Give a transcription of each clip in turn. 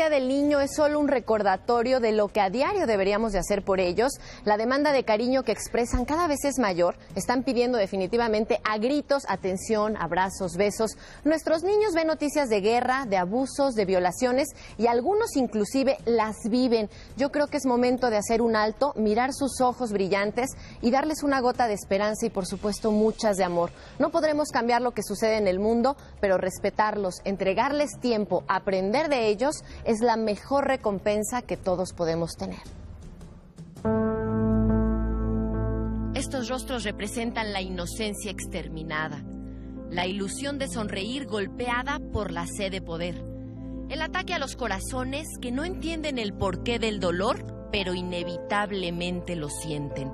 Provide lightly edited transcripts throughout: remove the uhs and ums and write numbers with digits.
Día del Niño es solo un recordatorio de lo que a diario deberíamos de hacer por ellos. La demanda de cariño que expresan cada vez es mayor. Están pidiendo definitivamente a gritos atención, abrazos, besos. Nuestros niños ven noticias de guerra, de abusos, de violaciones y algunos inclusive las viven. Yo creo que es momento de hacer un alto, mirar sus ojos brillantes y darles una gota de esperanza y por supuesto muchas de amor. No podremos cambiar lo que sucede en el mundo, pero respetarlos, entregarles tiempo, aprender de ellos es la mejor recompensa que todos podemos tener. Estos rostros representan la inocencia exterminada, la ilusión de sonreír golpeada por la sed de poder, el ataque a los corazones que no entienden el porqué del dolor, pero inevitablemente lo sienten.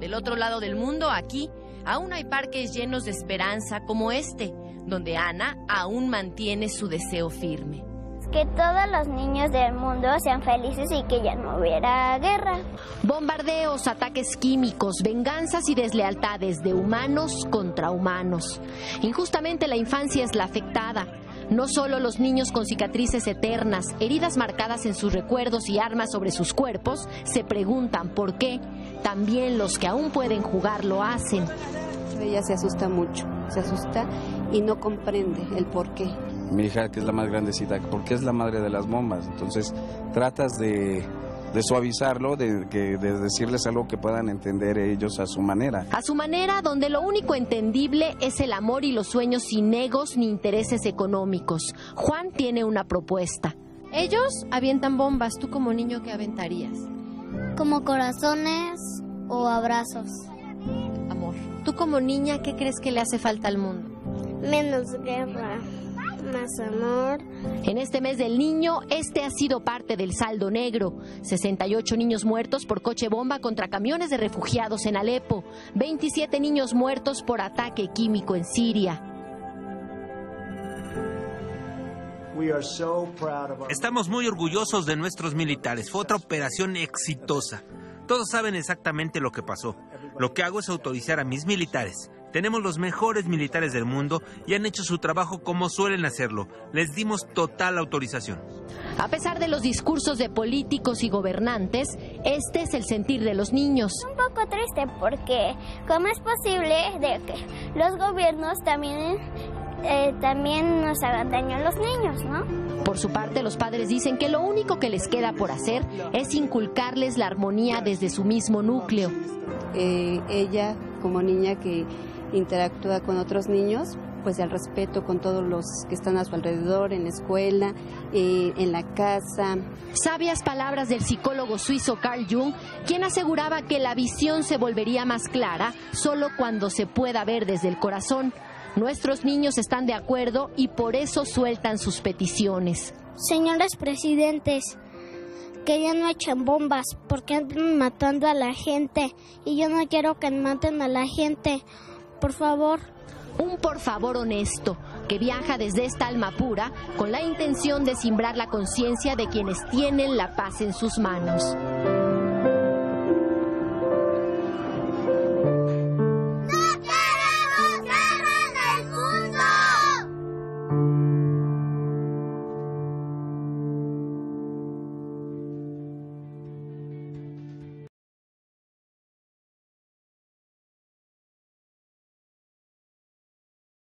Del otro lado del mundo, aquí, aún hay parques llenos de esperanza como este, donde Ana aún mantiene su deseo firme. Que todos los niños del mundo sean felices y que ya no hubiera guerra. Bombardeos, ataques químicos, venganzas y deslealtades de humanos contra humanos. Injustamente la infancia es la afectada. No solo los niños con cicatrices eternas, heridas marcadas en sus recuerdos y armas sobre sus cuerpos, se preguntan por qué. También los que aún pueden jugar lo hacen. Ella se asusta mucho, se asusta y no comprende el por qué. Mi hija, que es la más grandecita, porque es la madre de las bombas, entonces tratas de suavizarlo, de decirles algo que puedan entender ellos a su manera. A su manera, donde lo único entendible es el amor y los sueños sin egos ni intereses económicos. Juan tiene una propuesta. Ellos avientan bombas, ¿tú como niño qué aventarías? Como corazones o abrazos. Amor. ¿Tú como niña qué crees que le hace falta al mundo? Menos guerra. Más amor. En este mes del niño, este ha sido parte del saldo negro. 68 niños muertos por coche bomba contra camiones de refugiados en Alepo. 27 niños muertos por ataque químico en Siria. Estamos muy orgullosos de nuestros militares. Fue otra operación exitosa. Todos saben exactamente lo que pasó. Lo que hago es autorizar a mis militares. Tenemos los mejores militares del mundo y han hecho su trabajo como suelen hacerlo. Les dimos total autorización. A pesar de los discursos de políticos y gobernantes, este es el sentir de los niños. Un poco triste porque, ¿cómo es posible de que los gobiernos también nos hagan daño a los niños, ¿no? Por su parte, los padres dicen que lo único que les queda por hacer es inculcarles la armonía desde su mismo núcleo. Ella, como niña que interactúa con otros niños, pues el respeto con todos los que están a su alrededor, en la escuela, en la casa. Sabias palabras del psicólogo suizo Carl Jung, quien aseguraba que la visión se volvería más clara solo cuando se pueda ver desde el corazón. Nuestros niños están de acuerdo y por eso sueltan sus peticiones. Señores presidentes, que ya no echen bombas porque andan matando a la gente y yo no quiero que maten a la gente, por favor. Un por favor honesto que viaja desde esta alma pura con la intención de simbrar la conciencia de quienes tienen la paz en sus manos.